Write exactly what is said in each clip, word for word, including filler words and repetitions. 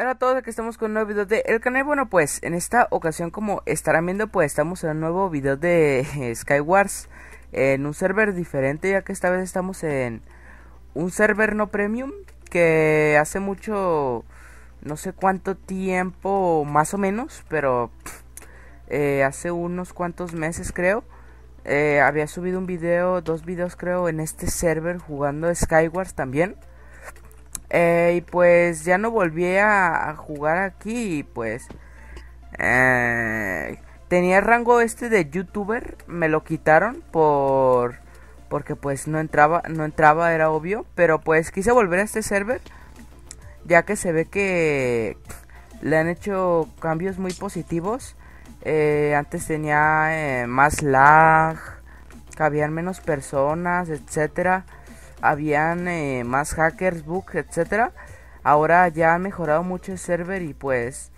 Hola a todos, aquí estamos con un nuevo video de el canal. Bueno, pues en esta ocasión, como estarán viendo, pues estamos en un nuevo video de eh, Skywars, eh, en un server diferente, ya que esta vez estamos en un server no premium, que hace mucho, no sé cuánto tiempo más o menos, pero eh, hace unos cuantos meses creo, eh, había subido un video, dos videos creo, en este server jugando Skywars también. Eh, y pues ya no volví a, a jugar aquí. Y pues eh, tenía el rango este de youtuber. Me lo quitaron por porque pues no entraba, no entraba, era obvio. Pero pues quise volver a este server, ya que se ve que le han hecho cambios muy positivos. eh, Antes tenía eh, más lag, cabían menos personas, etcétera. Habían eh, más hackers, bugs, etcétera. Ahora ya ha mejorado mucho el server y pues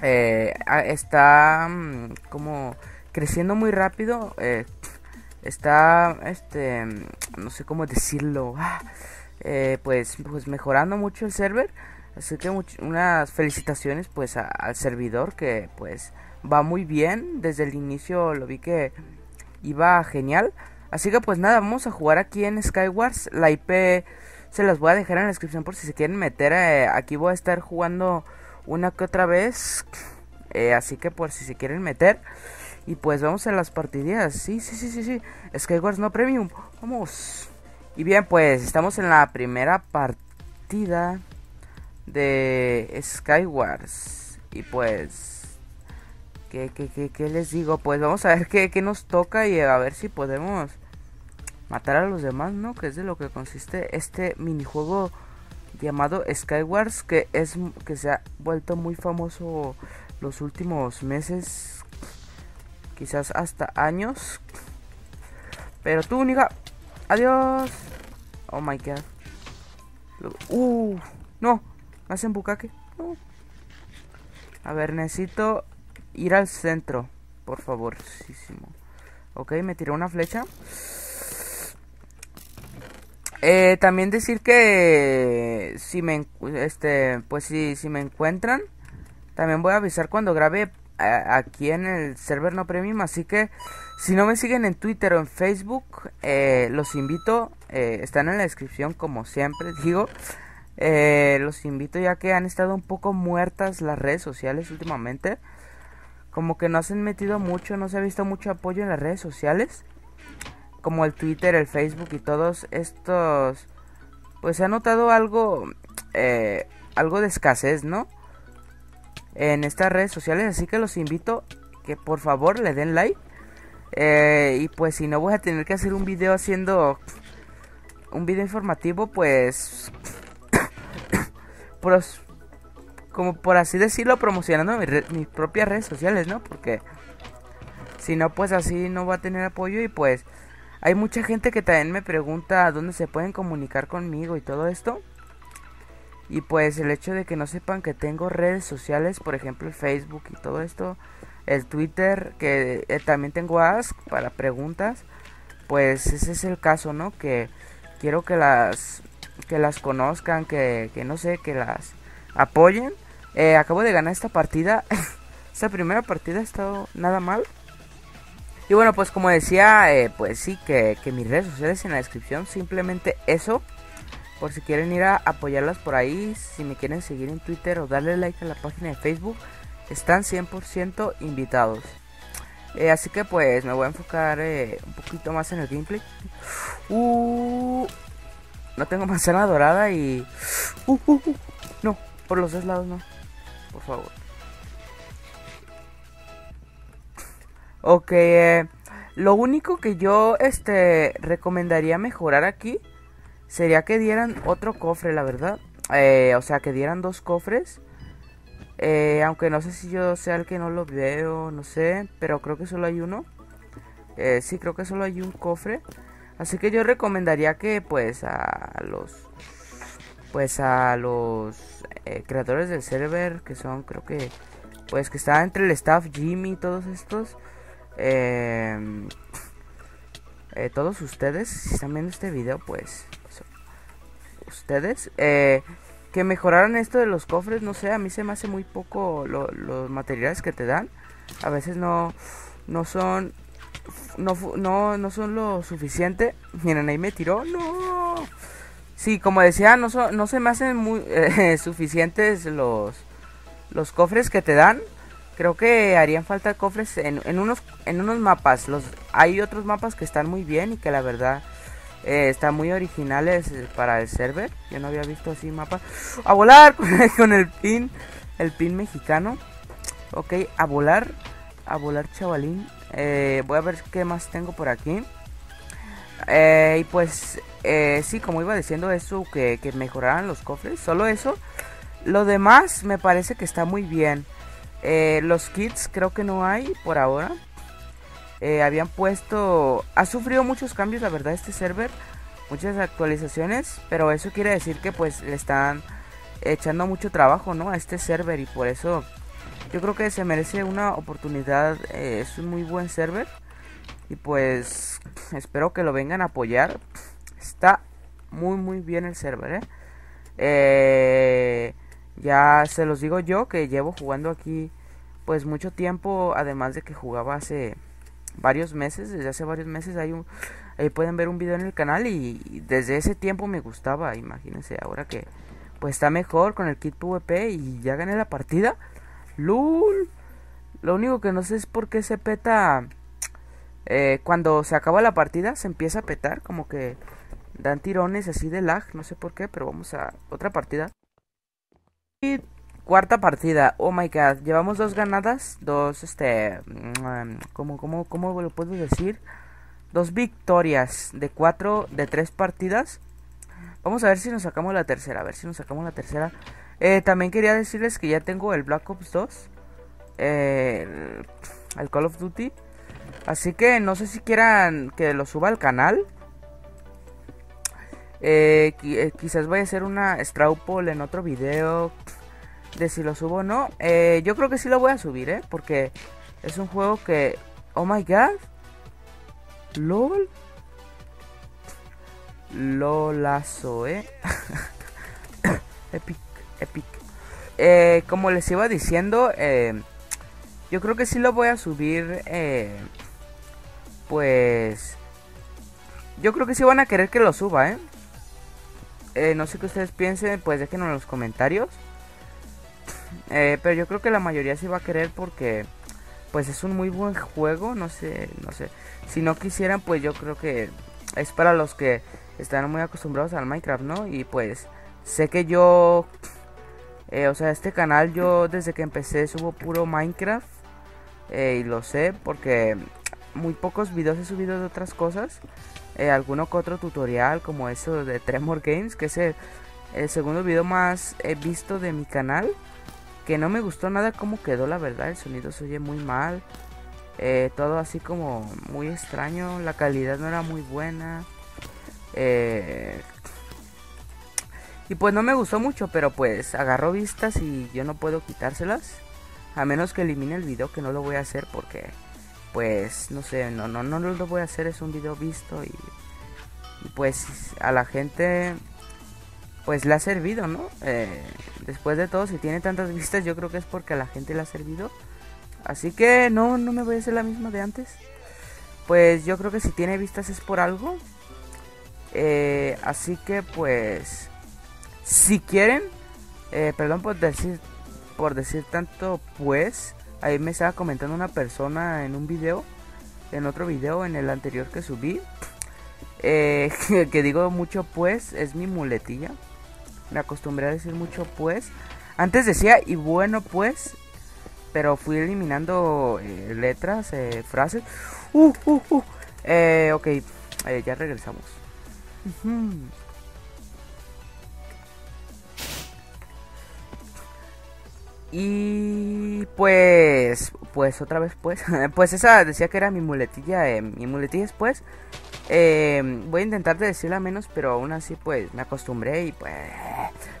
eh, está mmm, como creciendo muy rápido. Eh, está, este, no sé cómo decirlo, eh, pues, pues mejorando mucho el server. Así que much unas felicitaciones pues a al servidor, que pues va muy bien. Desde el inicio lo vi que iba genial. Así que pues nada, vamos a jugar aquí en Skywars. La I P se las voy a dejar en la descripción por si se quieren meter. Eh, aquí voy a estar jugando una que otra vez. Eh, así que por si se quieren meter. Y pues vamos a las partidas. Sí, sí, sí, sí, sí. Skywars no premium. Vamos. Y bien, pues estamos en la primera partida de Skywars. Y pues... ¿Qué, qué, qué, qué les digo? Pues vamos a ver qué, qué nos toca y a ver si podemos... matar a los demás, ¿no? Que es de lo que consiste este minijuego llamado Skywars, que es que se ha vuelto muy famoso los últimos meses, quizás hasta años. Pero tú, niga, adiós. Oh my god. Uh, no, me hacen bucaque. No. A ver, necesito ir al centro, por favor. Ok, me tiró una flecha. Eh, también decir que si me este pues si, si me encuentran, también voy a avisar cuando grabe a, aquí en el server no premium. Así que si no me siguen en Twitter o en Facebook, eh, los invito, eh, están en la descripción como siempre digo. eh, Los invito, ya que han estado un poco muertas las redes sociales últimamente. Como que no se han metido mucho, no se ha visto mucho apoyo en las redes sociales, como el Twitter, el Facebook y todos estos. Pues se ha notado algo eh, algo de escasez, ¿no? En estas redes sociales. Así que los invito que por favor le den like. eh, Y pues si no, voy a tener que hacer un video haciendo un video informativo, pues pros, como por así decirlo, promocionando mi re, mis propias redes sociales, ¿no? Porque si no, pues así no va a tener apoyo. Y pues hay mucha gente que también me pregunta dónde se pueden comunicar conmigo y todo esto. Y pues el hecho de que no sepan que tengo redes sociales, por ejemplo el Facebook y todo esto, el Twitter, que eh, también tengo Ask para preguntas. Pues ese es el caso, ¿no? Que quiero que las que las conozcan, que, que no sé, que las apoyen. eh, Acabo de ganar esta partida. Esta primera partida ha estado nada mal. Y bueno, pues como decía, eh, pues sí, que, que mis redes sociales en la descripción, simplemente eso, por si quieren ir a apoyarlas por ahí. Si me quieren seguir en Twitter o darle like a la página de Facebook, están cien por ciento invitados. eh, Así que pues me voy a enfocar eh, un poquito más en el gameplay. uh, No tengo manzana dorada y... Uh, uh, uh, no, por los dos lados no, por favor. Ok, eh, lo único que yo este recomendaría mejorar aquí sería que dieran otro cofre, la verdad. eh, O sea, que dieran dos cofres. eh, Aunque no sé si yo sea el que no lo veo, no sé, pero creo que solo hay uno. eh, Sí, creo que solo hay un cofre. Así que yo recomendaría que pues a los Pues a los eh, creadores del server, que son, creo que pues que está entre el staff, Jimmy y todos estos. Eh, eh, todos ustedes, si están viendo este video, pues eso, ustedes eh, que mejoraran esto de los cofres, no sé, a mí se me hace muy poco lo, los materiales que te dan. A veces no, no son no, no, no son lo suficiente. Miren, ahí me tiró, no. Sí, como decía, no, so, no se me hacen muy eh, suficientes los, los cofres que te dan. Creo que harían falta cofres en, en, unos, en unos mapas. Los, hay otros mapas que están muy bien y que la verdad... Eh, están muy originales para el server. Yo no había visto así mapas. A volar con el pin. El pin mexicano. Ok, a volar. A volar, chavalín. eh, Voy a ver qué más tengo por aquí. eh, Y pues eh, sí, como iba diciendo eso, que, que mejoraran los cofres. Solo eso. Lo demás me parece que está muy bien. eh, Los kits creo que no hay por ahora. Eh, habían puesto, ha sufrido muchos cambios la verdad este server, muchas actualizaciones, pero eso quiere decir que pues le están echando mucho trabajo, ¿no?, a este server, y por eso yo creo que se merece una oportunidad. Eh, es un muy buen server y pues espero que lo vengan a apoyar. Está muy muy bien el server, ¿eh? Eh, ya se los digo yo que llevo jugando aquí pues mucho tiempo, además de que jugaba hace... varios meses, desde hace varios meses hay un, ahí pueden ver un video en el canal, y, y desde ese tiempo me gustaba. Imagínense ahora que pues está mejor con el kit PvP y ya gané la partida. Lul, lo único que no sé es por qué se peta eh, cuando se acaba la partida, se empieza a petar, como que dan tirones así de lag, no sé por qué, pero vamos a otra partida. Y cuarta partida, oh my god, llevamos dos ganadas, dos, este, um, ¿cómo, cómo, cómo lo puedo decir? Dos victorias de cuatro, de tres partidas. Vamos a ver si nos sacamos la tercera, a ver si nos sacamos la tercera. Eh, también quería decirles que ya tengo el Black Ops dos, eh, el, el Call of Duty, así que no sé si quieran que lo suba al canal. Eh, qui eh, quizás vaya a hacer una straw poll en otro video de si lo subo o no. eh, Yo creo que sí lo voy a subir, eh porque es un juego que... Oh my god. Lol. Lolazo, eh Epic, epic. eh, Como les iba diciendo, eh, yo creo que sí lo voy a subir. eh, Pues yo creo que sí van a querer que lo suba, eh, eh no sé qué ustedes piensen, pues déjenlo en los comentarios. Eh, pero yo creo que la mayoría se va a querer porque pues es un muy buen juego, no sé, no sé. Si no quisieran, pues yo creo que es para los que están muy acostumbrados al Minecraft, ¿no? Y pues sé que yo, eh, o sea, este canal yo desde que empecé subo puro Minecraft, eh, y lo sé porque muy pocos videos he subido de otras cosas. eh, Alguno que otro tutorial como eso de Tremor Games, que es el, el segundo video más eh, visto de mi canal. Que no me gustó nada cómo quedó la verdad, el sonido se oye muy mal, eh, todo así como muy extraño, la calidad no era muy buena, eh, y pues no me gustó mucho, pero pues agarró vistas y yo no puedo quitárselas, a menos que elimine el video, que no lo voy a hacer porque pues no sé, no, no, no lo voy a hacer, es un video visto y, y pues a la gente... pues le ha servido, ¿no? Eh, después de todo, si tiene tantas vistas, yo creo que es porque a la gente le ha servido. Así que no, no me voy a hacer la misma de antes. Pues yo creo que si tiene vistas es por algo. Eh, así que pues, si quieren, eh, perdón por decir, por decir tanto pues, ahí me estaba comentando una persona en un video, en otro video, en el anterior que subí. Eh, que, que digo mucho pues, es mi muletilla. Me acostumbré a decir mucho pues. Antes decía y bueno pues, pero fui eliminando eh, letras, eh, frases. Uh, uh, uh. Eh, ok, eh, ya regresamos. Uh-huh. Y pues, pues otra vez pues. Pues esa decía que era mi muletilla. Eh, mi muletilla es pues. Eh, voy a intentar de decirla menos, pero aún así pues me acostumbré y pues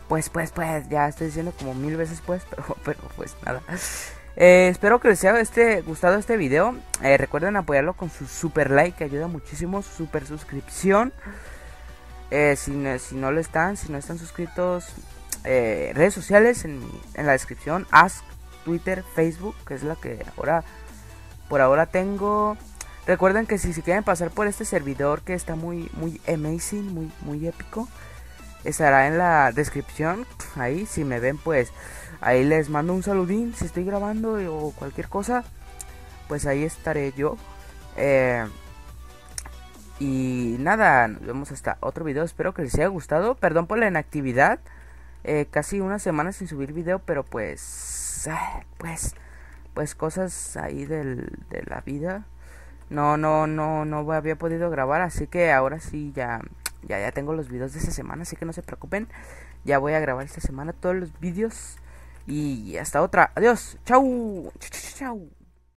pues pues pues ya estoy diciendo como mil veces pues, pero, pero pues nada. Eh, espero que les haya este, gustado este video. Eh, recuerden apoyarlo con su super like, que ayuda muchísimo, su super suscripción. Eh, si, si no lo están, si no están suscritos, eh, redes sociales en, en la descripción. Ask, Twitter, Facebook, que es la que ahora por ahora tengo. Recuerden que si, si quieren pasar por este servidor, que está muy muy amazing, muy muy épico, estará en la descripción. Ahí, si me ven, pues ahí les mando un saludín. Si estoy grabando o cualquier cosa, pues ahí estaré yo. Eh, y nada, nos vemos hasta otro video. Espero que les haya gustado. Perdón por la inactividad. Eh, casi una semana sin subir video, pero pues... Pues... Pues cosas ahí del, de la vida. No, no, no, no había podido grabar, así que ahora sí ya... Ya, ya tengo los videos de esta semana, así que no se preocupen. Ya voy a grabar esta semana todos los videos. Y hasta otra. Adiós. Chau. Chau, chau, chau.